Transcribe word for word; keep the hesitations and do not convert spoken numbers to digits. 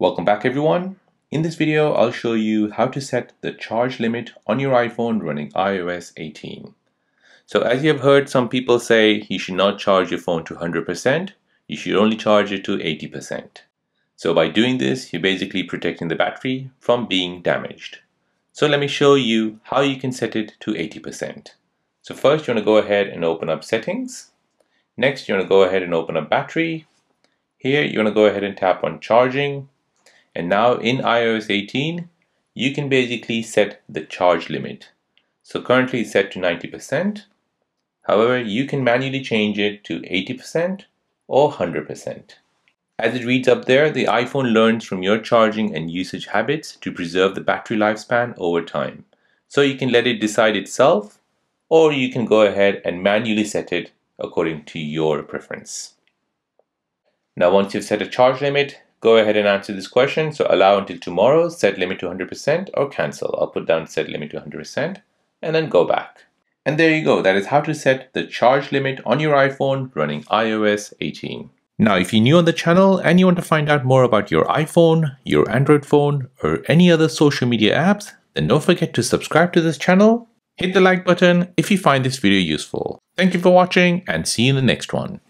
Welcome back everyone. In this video, I'll show you how to set the charge limit on your iPhone running i O S eighteen. So as you have heard some people say, you should not charge your phone to one hundred percent, you should only charge it to eighty percent. So by doing this, you're basically protecting the battery from being damaged. So let me show you how you can set it to eighty percent. So first you want to go ahead and open up settings. Next you want to go ahead and open up battery. Here you want to go ahead and tap on charging. And now in i O S eighteen, you can basically set the charge limit. So currently it's set to ninety percent. However, you can manually change it to eighty percent or one hundred percent. As it reads up there, the iPhone learns from your charging and usage habits to preserve the battery lifespan over time. So you can let it decide itself, or you can go ahead and manually set it according to your preference. Now, once you've set a charge limit, go ahead and answer this question. So allow until tomorrow, set limit to one hundred percent, or cancel. I'll put down set limit to one hundred percent and then go back. And there you go. That is how to set the charge limit on your iPhone running i O S eighteen. Now, if you're new on the channel and you want to find out more about your iPhone, your Android phone, or any other social media apps, then don't forget to subscribe to this channel. Hit the like button if you find this video useful. Thank you for watching and see you in the next one.